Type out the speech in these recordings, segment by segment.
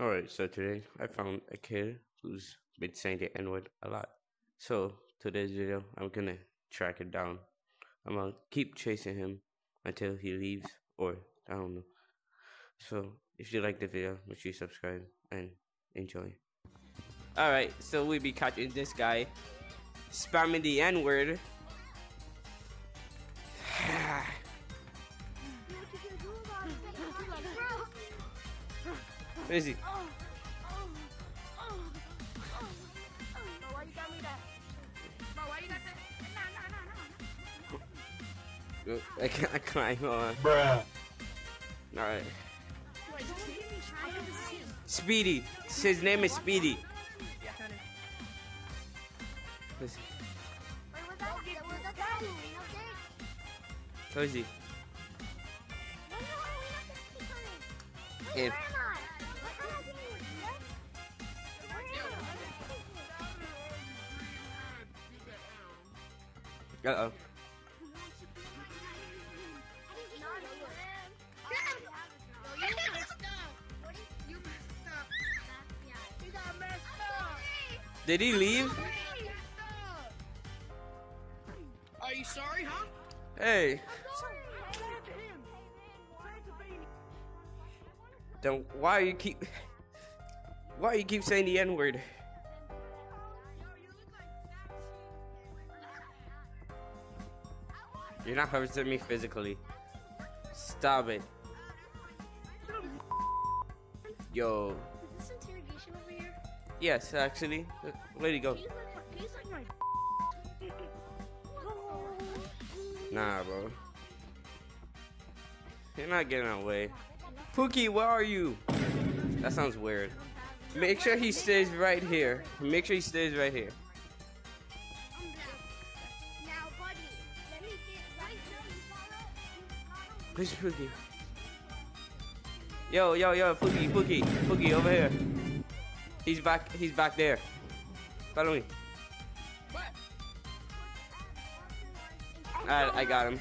Alright, so today I found a kid who's been saying the N-word a lot. So today's video, I'm gonna track it down. I'm gonna keep chasing him until he leaves, or I don't know. So if you like the video, make sure you subscribe and enjoy. Alright, so we'll be catching this guy spamming the N-word. Where is he? I can't climb on. Bruh. Alright. Speedy. His name is Speedy. Where is he? If uh-oh. Did he leave? Are you sorry, huh? Hey. Then why you keep saying the N-word? You're not hurting me physically. Stop it. Yo. Is this interrogation over here? Yes, actually. Where'd he go? He's like my nah, bro. You're not getting away. Pookie, where are you? That sounds weird. Make sure he stays right here. Make sure he stays right here. Where's Pookie? Yo, Pookie, over here. He's back there. Follow me. Alright, I got him.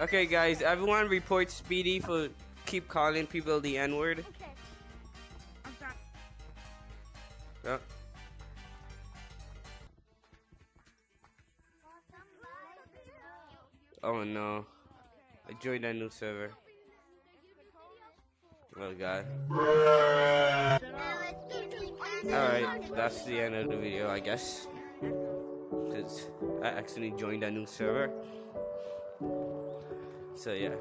Okay, guys, everyone report Speedy for keep calling people the N-word. Okay. Oh no, I joined that new server. Well, God. Alright, that's the end of the video, I guess. Because I actually joined that new server. So yeah.